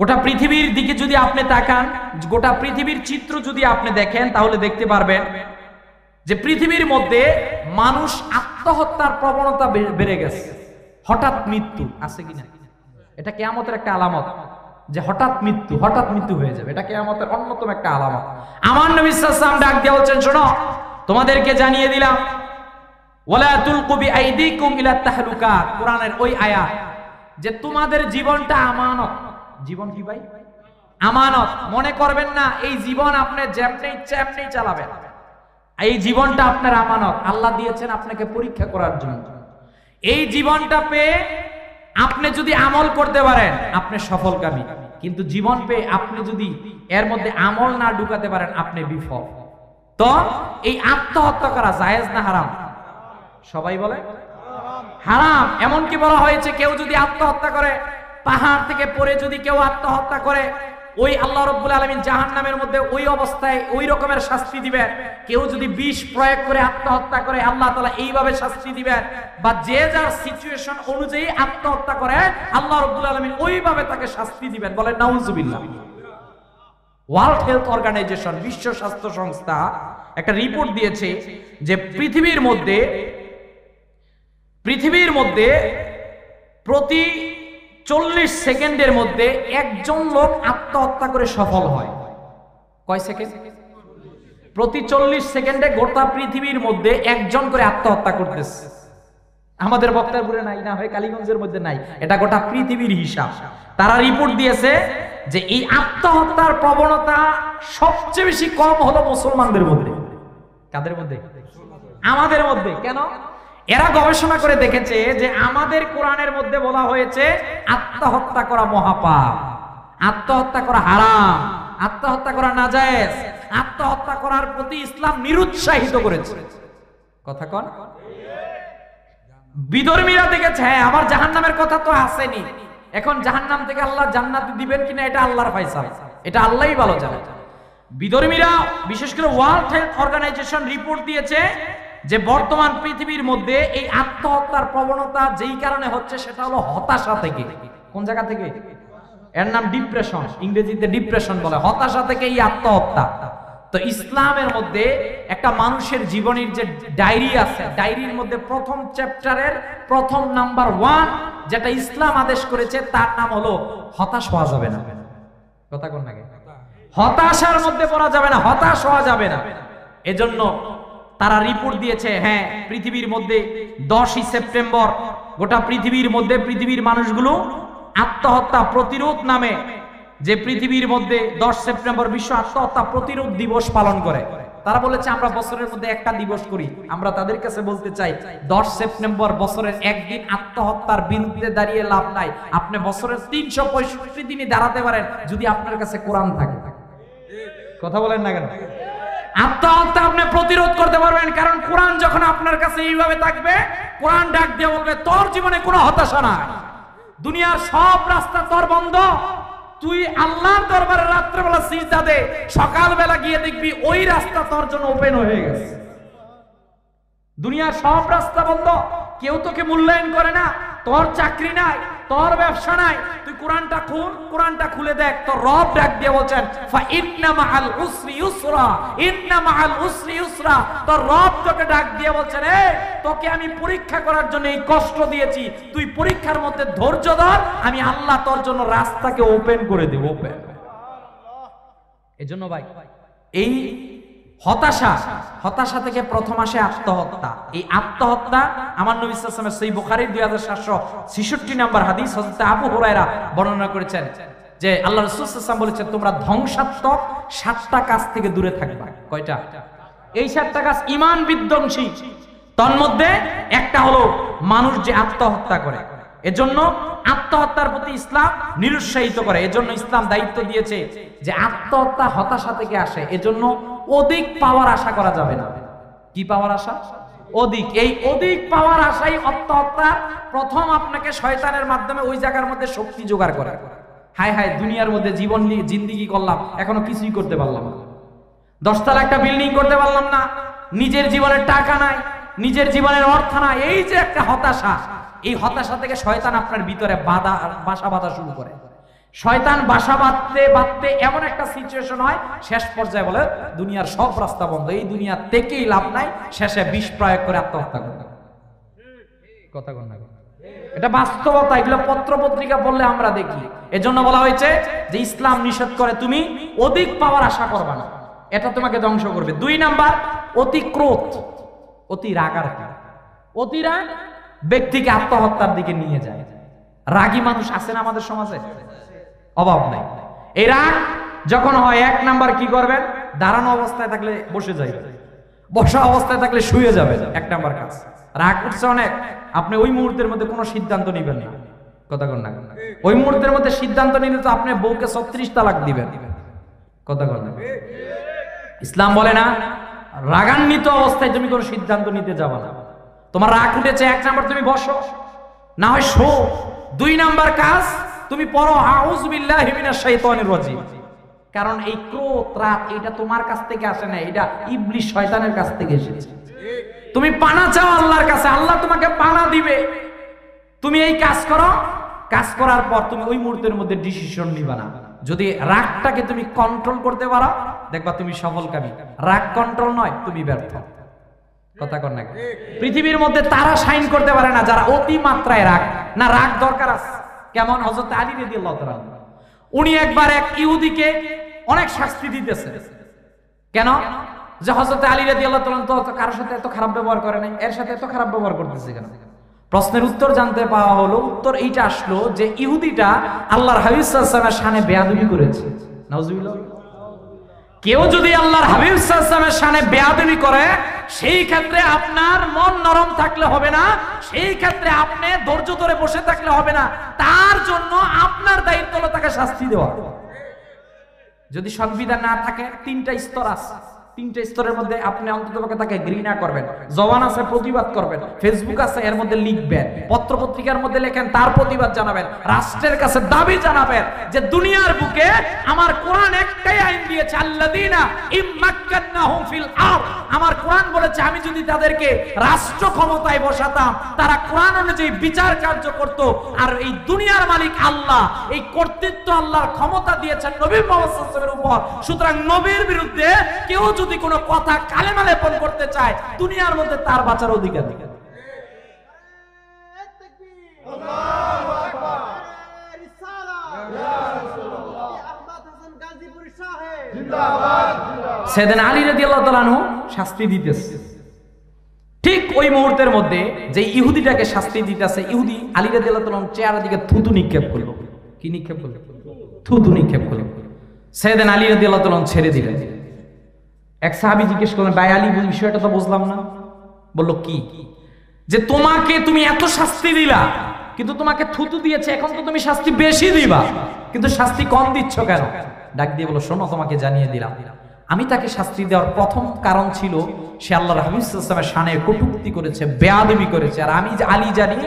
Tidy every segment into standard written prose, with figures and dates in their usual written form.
গোটা পৃথিবীর দিকে যদি আপনি তাকান, গোটা পৃথিবীর চিত্র যদি আপনি দেখেন, তাহলে দেখতে পারবেন যে পৃথিবীর মধ্যে মানুষ আত্মহত্যার প্রবণতা বেড়ে গেছে। হঠাৎ মৃত্যু আছে কিনা, এটা কিয়ামতের একটা আলামত, যে হঠাৎ মৃত্যু হয়ে যাবে, এটা কিয়ামতের অন্যতম একটা আলামত। আমার নবী সাল্লাল্লাহু আলাইহি ওয়াসাল্লাম ডাক দিয়ে বলছেন, শোনো, তোমাদেরকে জানিয়ে দিলাম, ওয়ালা তুলকু বিআইদিকুম ইলা তাহলুকা, কোরআনের ওই আয়াত, যে তোমাদের জীবনটা আমানত। জীবন কি ভাই? আমানত। মনে করবেন না এই জীবন আপনি যেমনি ইচ্ছা আপনি চালাবেন, এই জীবনটা আপনার আমানত। আল্লাহ দিয়েছেন আপনাকে পরীক্ষা করার জন্য। এই জীবনটা পেয়ে আপনি যদি আমল করতে পারেন, আপনি সফলকামী। কিন্তু জীবন পেয়ে আপনি যদি এর মধ্যে আমল না ঢুকাতে পারেন, আপনি বিফল। তো এই আত্মহত্যা করা জায়েজ না হারাম? সবাই বলে হারাম। এমনকি বলা হয়েছে, কেউ যদি আত্মহত্যা করে, পাহাড় থেকে পড়ে যদি কেউ আত্মহত্যা করে, ওই আল্লাহ রাব্বুল আলামিন জাহান্নামের মধ্যে ওই অবস্থায় ওই রকমের শাস্তি দিবেন। কেউ যদি বিষ প্রয়োগ করে আত্মহত্যা করে, আল্লাহ তাআলা এইভাবে শাস্তি দিবেন। বা যে যার সিচুয়েশন অনুযায়ী আত্মহত্যা করে, আল্লাহ রাব্বুল আলামিন ওইভাবে তাকে শাস্তি দিবেন। বলেন নাউজুবিল্লাহ। ওয়ার্ল্ড হেলথ অর্গানাইজেশন, বিশ্ব স্বাস্থ্য সংস্থা একটা রিপোর্ট দিয়েছে যে পৃথিবীর মধ্যে প্রতি 40 সেকেন্ডের মধ্যে একজন লোক আত্মহত্যা করে সফল হয়। কয় সেকেন্ড? প্রতি 40 সেকেন্ডে গোটা পৃথিবীর মধ্যে একজন করে আত্মহত্যা করতেছে। আমাদের বক্তারপুরে নাই, না হয় কালীগঞ্জের মধ্যে নাই, এটা গোটা পৃথিবীর হিসাব। তারা রিপোর্ট দিয়েছে যে এই আত্মহত্যার প্রবণতা সবচেয়ে বেশি কম হলো মুসলমানদের মধ্যে। কাদের মধ্যে? আমাদের মধ্যে। কেন? এরা গবেষণা করে দেখেছে যে আমাদের কোরআনের মধ্যে বলা হয়েছে আত্মহত্যা করা মহাপাপ, আত্মহত্যা করা হারাম, আত্মহত্যা করা নাজায়েজ, আত্মহত্যা করার প্রতি ইসলাম নিরুৎসাহিত করেছে। কথা কোন? বিধর্মীরা দেখেছে, হ্যাঁ আমার জাহান্নামের কথা তো আসেনি, এখন জাহান্নাম থেকে আল্লাহ জান্নাতে দিবেন কিনা এটা আল্লাহর ফয়সালা, এটা আল্লাহই ভালো জানে। বিধর্মীরা, বিশেষ করে ওয়ার্ল্ড হেলথ অর্গানাইজেশন রিপোর্ট দিয়েছে যে বর্তমান পৃথিবীর মধ্যে এই আত্মহত্যার প্রবণতা যেই কারণে হচ্ছে সেটা হলো হতাশা থেকে। কোন জায়গা থেকে? এর নাম ডিপ্রেশন, ইংরেজিতে ডিপ্রেশন বলে। হতাশা থেকে এই আত্মহত্যা। তো ইসলামের মধ্যে একটা মানুষের জীবনের যে ডায়েরি আছে, ডায়েরির মধ্যে প্রথম চ্যাপ্টারের প্রথম নাম্বার 1 যেটা ইসলাম আদেশ করেছে তার নাম হলো হতাশ হওয়া যাবে না। কথা কোন? নাকি হতাশার মধ্যে পড়া যাবে না, হতাশ হওয়া যাবে না। এজন্য তারা রিপোর্ট দিয়েছে, হ্যাঁ পৃথিবীর মধ্যে 10ই সেপ্টেম্বর গোটা পৃথিবীর মধ্যে পৃথিবীর মানুষগুলো আত্মহত্যা প্রতিরোধ নামে, যে পৃথিবীর মধ্যে 10 সেপ্টেম্বর বিশ্ব আত্মহত্যা প্রতিরোধ দিবস পালন করে। তারা বলেছে আমরা বছরের মধ্যে একটা দিবস করি, আমরা তাদের কাছে বলতে চাই 10 সেপ্টেম্বর বছরের একদিন আত্মহত্যার বিরুদ্ধে দাঁড়িয়ে লাভ নাই। আপনি বছরের 365 দিনই দাঁড়াতে পারেন যদি আপনার কাছে কোরআন থাকে। কথা বলেন না কেন? আত্মহত্যা আপনি প্রতিরোধ করতে পারবেন, কারণ কোরআন যখন আপনার কাছে এইভাবে থাকবে, কোরআন ডাক দিয়ে বলবে তোর জীবনে কোনো হতাশা নাই, দুনিয়ার সব রাস্তা তোর বন্ধ, তুই আল্লাহর দরবারে রাত্রেবেলা সিজদা দে, সকালবেলা গিয়ে দেখবি ওই রাস্তা তোর জন্য ওপেন হয়ে গেছে। দুনিয়ার সব রাস্তা বন্ধ, কেউ তোকে মূল্যায়ন করে না, তোর চাকরি নাই, তোর ব্যবসা নাই, তুই কোরআনটা খুন, কোরআনটা খুলে দেখ, তোর রব ডাক দিয়ে বলছেন ফা ইন্না মাআল উসরি ইউসরা, ইন্না মাআল উসরি ইউসরা। তোর রব তোকে ডাক দিয়ে বলছেন, এই তোকে আমি পরীক্ষা করার জন্য এই কষ্ট দিয়েছি, তুই পরীক্ষার মধ্যে ধৈর্য ধর, আমি আল্লাহ তোর জন্য রাস্তাকে ওপেন করে দেব। ওপেন। এজন্য ভাই এই হতাশা থেকে প্রথম আসে আত্মহত্যা। এই আত্মহত্যা আমার নবী সাল্লাল্লাহু আলাইহি ওয়াসাল্লামের সহিহ বুখারীর 2766 নম্বর হাদিস, হযরত আবু হুরায়রা বর্ণনা করেছেন যে আল্লাহ রাসূল সাল্লাল্লাহু আলাইহি ওয়াসাল্লাম বলেছেন তোমরা ধ্বংসাত্মক 7টা কাজ থেকে দূরে থাকবা। কয়টা? এই 7টা কাজ ঈমান বিধ্বংসী, তন্মধ্যে একটা হলো মানুষ যে আত্মহত্যা করে। এজন্য আত্মহত্যার প্রতি ইসলাম নিরুৎসাহিত করে। এজন্য ইসলাম দায়িত্ব দিয়েছে যে আত্মহত্যা হতাশা থেকে আসে, এজন্য অধিক পাওয়ার আশা করা যাবে না। কি পাওয়ার আশা? অধিক। এই অধিক পাওয়ার আশাই আত্মহত্যা। প্রথম আপনাকে শয়তানের মাধ্যমে ওই জায়গার মধ্যে শক্তি জোগাড় করা। হায় হায় দুনিয়ার মধ্যে জীবন নিয়ে জিন্দেগি করলাম, এখনো কিছুই করতে পারলাম না, 10 তলা একটা বিল্ডিং করতে পারলাম না, নিজের জীবনের টাকা নাই, নিজের জীবনের অর্থ নাই। এই যে একটা হতাশা, এই হতাশা থেকে শয়তান আপনার ভিতরে বাসা বাঁধা শুরু করে। শয়তান বাসা বাঁধতে বাঁধতে এমন একটা সিচুয়েশন হয়, শেষ পর্যায়ে বলে দুনিয়ার সব রাস্তা বন্ধ, এই দুনিয়া থেকেই লাভ নাই, শেষে বিষ প্রয়োগ করে আত্মহত্যা করতে হবে। কথা বল না, এটা বাস্তবতা। এগুলো পত্র পত্রিকা বললে আমরা দেখি। এজন্য বলা হয়েছে যে ইসলাম নিষেধ করে তুমি অধিক পাওয়ার আশা করবে না, এটা তোমাকে ধ্বংস করবে। 2 নাম্বার অতি ক্রোধ, অতি রাগারাগি। অতি রাগ ব্যক্তিকে আত্মহত্যার দিকে নিয়ে যায়। রাগী মানুষ আছে না আমাদের সমাজে? অভাব নাই। এই রাগ যখন হয় 1 নাম্বার কি করবেন? দাঁড়ানো অবস্থায় থাকলে বসে যাবে, বসা অবস্থায় থাকলে শুয়ে যাবে। 1 নাম্বার কাজ। রাগ উঠছে অনেক, আপনি ওই মুহূর্তের মধ্যে কোনো সিদ্ধান্ত নেবেন না। কথা কন না, ওই মুহূর্তের মধ্যে সিদ্ধান্ত নিলে তো আপনি বউকে 36 তালাক দিবেন। কথা কন না, ইসলাম বলে না। রাগান্বিত অবস্থায় তুমি কোনো সিদ্ধান্ত নিতে যাবে না। তোমার রাগ উঠেছে, 1 নাম্বার তুমি বসো, না হয় শো। 2 নাম্বার কাজ তুমি পড়ো আউযুবিল্লাহি মিনাশ শাইতানির রাজিম। কারণ এই ক্রোধ রাগ এটা তোমার কাছ থেকে আসে না, এটা ইবলিস শয়তানের কাছ থেকে এসেছে। তুমি পানা চাও আল্লাহর কাছে, আল্লাহ তোমাকে পানা দিবে। তুমি এই কাজ করো, কাজ করার পর তুমি ওই মুহূর্তের মধ্যে ডিসিশন নিবা না। যদি রাগটাকে তুমি কন্ট্রোল করতে পারো, দেখবা তুমি সফলকামী। রাগ কন্ট্রোল নয়, তুমি ব্যর্থ। কথা কর না, পৃথিবীর মধ্যে তারা সাইন করতে পারে না যারা অতি মাত্রায় রাগ না। রাগ দরকার আছে। কেমন? হযরত আলী রাদিয়াল্লাহু তাআলা উনি একবার এক ইহুদিকে অনেক শাস্তি দিতেছে। কেন? যে হযরত আলী রাদিয়াল্লাহু তাআলা তো কারোর সাথে এত খারাপ ব্যবহার করে নাই, এর সাথে এত খারাপ ব্যবহার করতেছে কেন? প্রশ্নের উত্তর জানতে পাওয়া হলো, উত্তর এইটা আসলো যে ইহুদিটা আল্লাহর হাবিব সাল্লাল্লাহু আলাইহি ওয়াসাল্লামের শানে বেয়াদবি করেছে। নাউজুবিল্লাহ। কেউ যদি আল্লাহর হাবিব সাল্লাল্লাহু আলাইহি ওয়াসাল্লামের শানে বেয়াদবি করে, সেই ক্ষেত্রে আপনার মন নরম থাকলে হবে না, সেই ক্ষেত্রে আপনি ধৈর্য ধরে বসে থাকলে হবে না। তার জন্য আপনার দায়িত্ব হলো তাকে শাস্তি দেওয়া। যদি সংবিধান না থাকে, 3টা স্তর আছে। 3টা স্তরের মধ্যে আপনি অন্ততপক্ষে তাকে ঘৃণা করবেন। জবান আছে, প্রতিবাদ করবেন। ফেসবুক আছে, এর মধ্যে লিখবেন। পত্র পত্রিকার মধ্যে লেখেন, তার প্রতিবাদ জানাবেন। রাষ্ট্রের কাছে দাবি জানাবেন যে দুনিয়ার বুকে আমার কোরআন একটাই আইন দিয়েছে, আল্লাযীনা ইম্মাক্কান্নাহুম ফিল আরদ। আমার কোরআন বলেছে আমি যদি তাদেরকে রাষ্ট্র ক্ষমতায় বসাতাম, তারা কোরআন অনুযায়ী বিচার কার্য করত। আর এই দুনিয়ার মালিক আল্লাহ, এই কর্তৃত্ব আল্লাহর ক্ষমতা দিয়েছেন নবী মুহাম্মদ সাল্লাল্লাহু আলাইহি ওয়াসাল্লামের উপর। সুতরাং নবীর বিরুদ্ধে কেউ যদি কোনো কথা কালেমা লেপন করতে চায়, দুনিয়ার মধ্যে তার বাঁচার অধিকার। আল্লাহু আকবার, রিসালাত, আহমদ হাসান গাজীপুরি সাহেব জিন্দাবাদ। সাইয়েদনা আলী রাদিয়াল্লাহু তাআলা আনহু শাস্তি দিতেছে। ঠিক ওই মুহূর্তের মধ্যে যে ইহুদিটাকে শাস্তি দিতেছে, ইহুদি আলী রাদিয়াল্লাহু তাআলা চেহারার দিকে থুতু নিক্ষেপ করলো। কি নিক্ষেপ করলো? থুতু নিক্ষেপ করলো। সাইয়েদনা আলী রাদিয়াল্লাহু তাআলা ছেড়ে দিলেন। এক সাহাবী জিজ্ঞেস করলেন, ভাই আলী, বিষয়টা তো বুঝলাম না। বলল, কি? যে তোমাকে তুমি এত শাস্তি দিলা, কিন্তু তোমাকে থুতু দিয়েছে, এখন তো তুমি শাস্তি বেশি দিবা, কিন্তু শাস্তি কম দিচ্ছ কেন? ডাক দিয়ে বলল, শোনো, তোমাকে জানিয়ে দিলাম, আমি তাকে শাস্তি দেওয়ার প্রথম কারণ ছিল সে আল্লাহর হাবিব সাল্লাল্লাহু আলাইহি ওয়াসাল্লামের শানে কটূক্তি করেছে, বেয়াদবি করেছে। আর আমি আলী জানি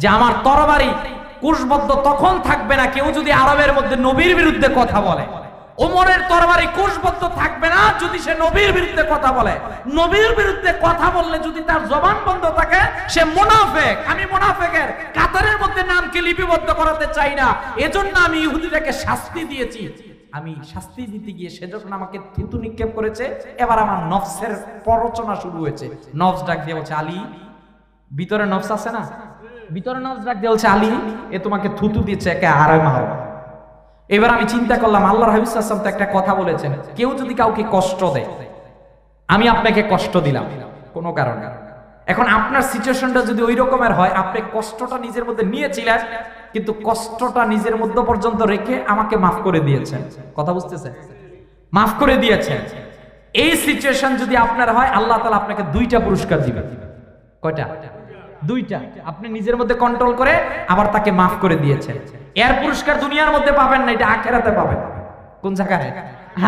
যে আমার তরবারি কুশবদ্ধ তখন থাকবে না, কেউ যদি আরবের মধ্যে নবীর বিরুদ্ধে কথা বলে। ওমরের তরবারি কোষবদ্ধ থাকবে না যদি সে নবীর বিরুদ্ধে কথা বলে। নবীর বিরুদ্ধে কথা বললে যদি তার জবান বন্ধ থাকে, সে মুনাফিক। আমি মুনাফিকের কাতারের মধ্যে নামকে লিপিবদ্ধ করাতে চাই না। এজন্য আমি ইহুদিটাকে শাস্তি দিয়েছি। আমি শাস্তি দিতে গিয়ে সে যখন আমাকে থুতু নিক্ষেপ করেছে, এবার আমার নফসের প্ররোচনা শুরু হয়েছে। নফস ডাক দিয়ে বলছে, আলী, ভিতরে নফস আছে না? ভিতরে নফস ডাক দিয়ে বলছে, আলী, এ তোমাকে থুতু দিয়েছে, একে আরে মারো। এবার আমি চিন্তা করলাম, আল্লাহর হাবিব সাল্লাল্লাহু আলাইহি ওয়াসাল্লাম তো একটা কথা বলেছেন, কেউ যদি কাউকে কষ্ট দেয়, আমি আপনাকে কষ্ট দিলাম কোনো কারণে। এখন আপনার সিচুয়েশনটা যদি ওই রকমের হয়, আপনি কষ্টটা নিজের মধ্যে নিয়েছিলেন, কিন্তু কষ্টটা নিজের মধ্যে পর্যন্ত রেখে আমাকে মাফ করে দিয়েছেন। কথা বুঝতেছেন? মাফ করে দিয়েছেন। এই সিচুয়েশন যদি আপনার হয়, আল্লাহ তাআলা আপনাকে 2টা পুরস্কার দিবেন। কয়টা? 2টা। আপনি নিজের মধ্যে কন্ট্রোল করে আবার তাকে মাফ করে দিয়েছেন। এর পুরস্কার দুনিয়ার মধ্যে পাবেন না, এটা আখিরাতে পাবেন। কোন জায়গায়?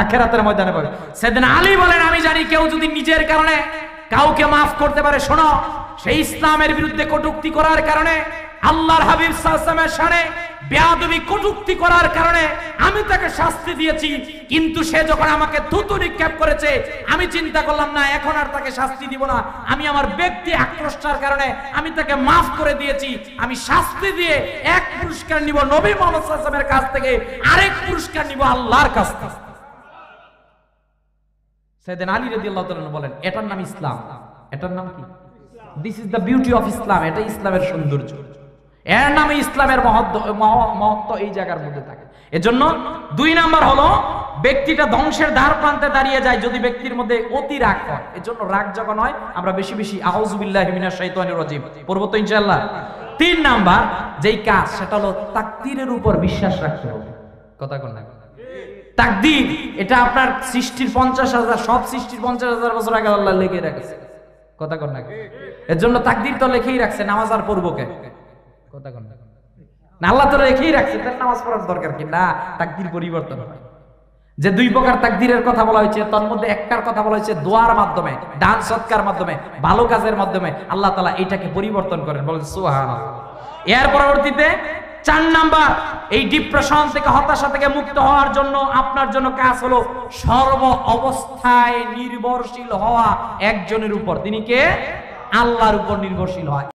আখিরাতের ময়দানে পাবেন। সাইয়েদনা আলী বলেন, আমি জানি কেউ যদি নিজের কারণে কাউকে মাফ করতে পারে। শোনো, সেই ইসলামের বিরুদ্ধে কটূক্তি করার কারণে আল্লাহর হাবিব সাল্লামের সাথে বেয়াদবি কটূক্তি করার কারণে আমি তাকে শাস্তি দিয়েছি, কিন্তু সে যখন আমাকে থুতু নিক্ষেপ করেছে আমি চিন্তা করলাম না এখন আর তাকে শাস্তি দিব না, আমি আমার ব্যক্তি আক্রোশটার কারণে আমি তাকে মাফ করে দিয়েছি। আমি শাস্তি দিয়ে এক পুরস্কার নিব নবী মুহাম্মদ সাল্লাল্লাহু আলাইহি ওয়াসাল্লামের কাছ থেকে, আরেক পুরস্কার নিব আল্লাহর কাছ থেকে। সাইয়েদনা আলী রাদিয়াল্লাহু তাআলা আনহু বলেন এটার নাম ইসলাম। এটার নাম কি? This is the beauty of Islam. এটা ইসলামের সৌন্দর্য, এর নামে ইসলামের মহত্ব এই জায়গার মধ্যে থাকে। এজন্য দুই নাম্বার হলো ব্যক্তিটা ধ্বংসের দ্বার প্রান্তে দাঁড়িয়ে যায় যদি ব্যক্তির মধ্যে অতি রাগ হয়। এজন্য রাগ যখন হয় আমরা বেশি বেশি আউযুবিল্লাহি মিনাশ শাইতানির রাজিম পড়ব তো ইনশাআল্লাহ। তিন নাম্বার যেই কাজ সেটা হলো তাকদীরের উপর বিশ্বাস রাখতে হবে। কথা কোন না, তাকদীর এটা আপনার সৃষ্টির 50,000 সব সৃষ্টির 50,000 বছর আগে আল্লাহ লিখে রেখেছে। কথা কোন না, এর জন্য তাকদীর তো লিখেই রাখছে, নামাজ আর পড়ব কে? কথা কোন না, আল্লাহ তো লিখেই রাখছে, তার নামাজ পড়ার দরকার কি? না, তাকদীর পরিবর্তন হয়। যে দুই প্রকার তাকদীরের কথা বলা হয়েছে তার মধ্যে একটার কথা বলা হয়েছে দোয়ার মাধ্যমে, দান সৎকার মাধ্যমে, ভালো কাজের মাধ্যমে আল্লাহ তাআলা এটাকে পরিবর্তন করেন, বলেন সুবহানাল্লাহ। এর পরবর্তীতে চার নাম্বার এই ডিপ্রেশন থেকে, হতাশা থেকে মুক্ত হওয়ার জন্য আপনার জন্য কাজ হলো সর্ব অবস্থায় নির্ভরশীল হওয়া একজনের উপর, তিনি কে? আল্লাহর উপর নির্ভরশীল হয়।